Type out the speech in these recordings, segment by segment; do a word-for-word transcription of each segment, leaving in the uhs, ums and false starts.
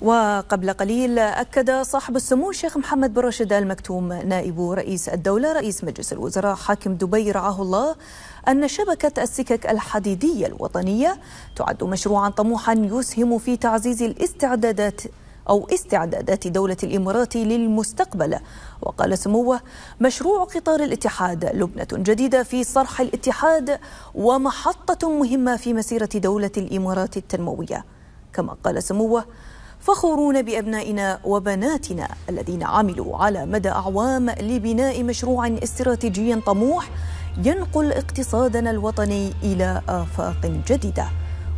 وقبل قليل أكد صاحب السمو الشيخ محمد بن راشد المكتوم نائب رئيس الدولة رئيس مجلس الوزراء حاكم دبي رعاه الله أن شبكة السكك الحديدية الوطنية تعد مشروعا طموحا يسهم في تعزيز الاستعدادات أو استعدادات دولة الإمارات للمستقبل. وقال سموه مشروع قطار الاتحاد لبنة جديدة في صرح الاتحاد ومحطة مهمة في مسيرة دولة الإمارات التنموية. كما قال سموه فخورون بأبنائنا وبناتنا الذين عملوا على مدى أعوام لبناء مشروع استراتيجي طموح ينقل اقتصادنا الوطني إلى آفاق جديدة.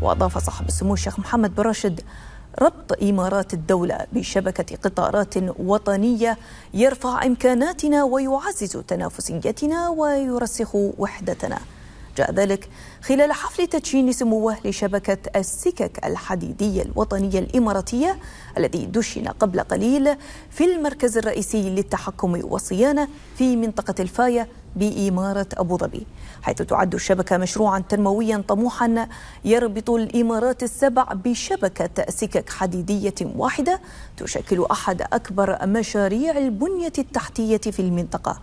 وأضاف صاحب السمو الشيخ محمد بن راشد ربط إمارات الدولة بشبكة قطارات وطنية يرفع إمكاناتنا ويعزز تنافسيتنا ويرسخ وحدتنا. جاء ذلك خلال حفل تدشين سموه لشبكة السكك الحديدية الوطنية الإماراتية الذي دشن قبل قليل في المركز الرئيسي للتحكم والصيانة في منطقة الفاية بإمارة أبوظبي، حيث تعد الشبكة مشروعا تنمويا طموحا يربط الإمارات السبع بشبكة سكك حديدية واحدة تشكل أحد أكبر مشاريع البنية التحتية في المنطقة.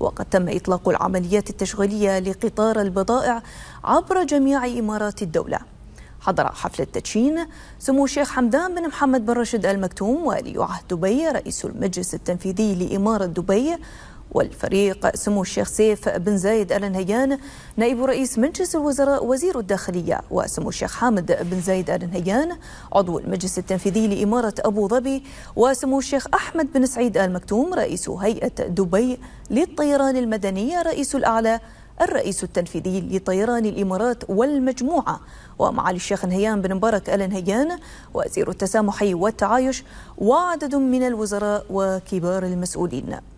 وقد تم إطلاق العمليات التشغيلية لقطار البضائع عبر جميع إمارات الدولة. حضر حفل التدشين سمو الشيخ حمدان بن محمد بن راشد المكتوم ولي عهد دبي رئيس المجلس التنفيذي لإمارة دبي، والفريق سمو الشيخ سيف بن زايد آل نهيان نائب رئيس مجلس الوزراء وزير الداخلية، وسمو الشيخ حامد بن زايد آل نهيان عضو المجلس التنفيذي لإمارة أبو ظبي، وسمو الشيخ أحمد بن سعيد آل مكتوم رئيس هيئة دبي للطيران المدنية رئيس الأعلى الرئيس التنفيذي لطيران الإمارات والمجموعة، ومعالي الشيخ نهيان بن مبارك آل نهيان وزير التسامح والتعايش وعدد من الوزراء وكبار المسؤولين.